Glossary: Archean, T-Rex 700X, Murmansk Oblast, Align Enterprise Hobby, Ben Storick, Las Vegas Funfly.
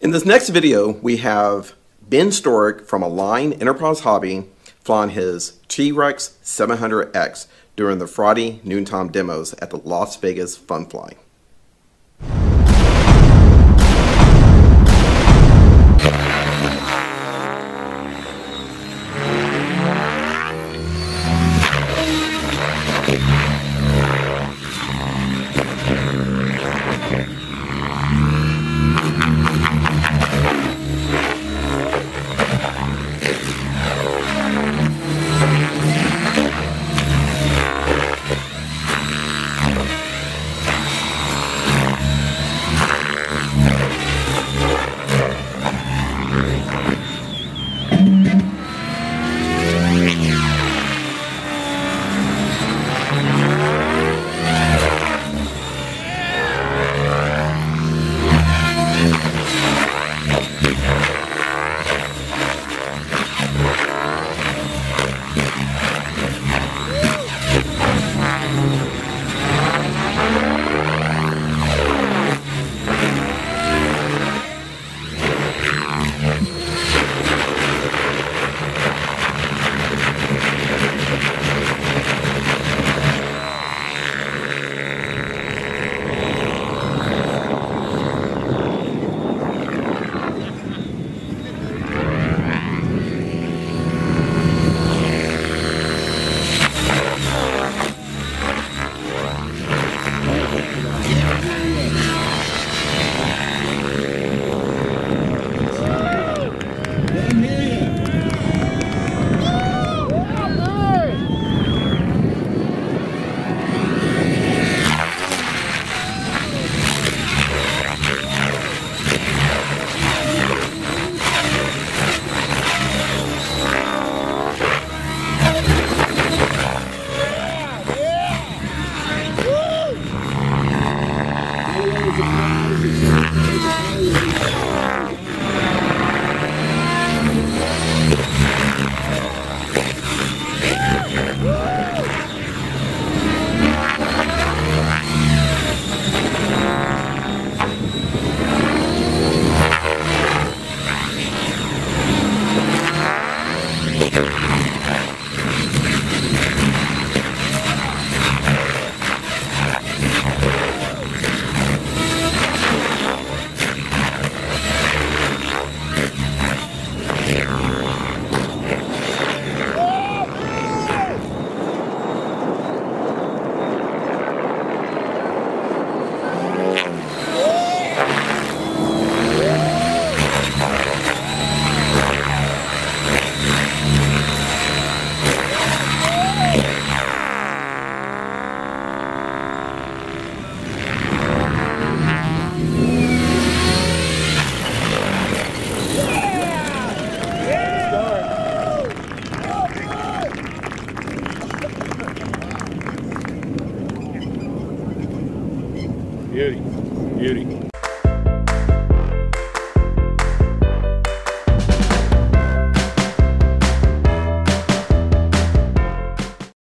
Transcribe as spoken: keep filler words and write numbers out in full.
In this next video, we have Ben Storick from Align Enterprise Hobby flying his T-Rex seven hundred X during the Friday noontime demos at the Las Vegas Funfly. Beauty. Beauty.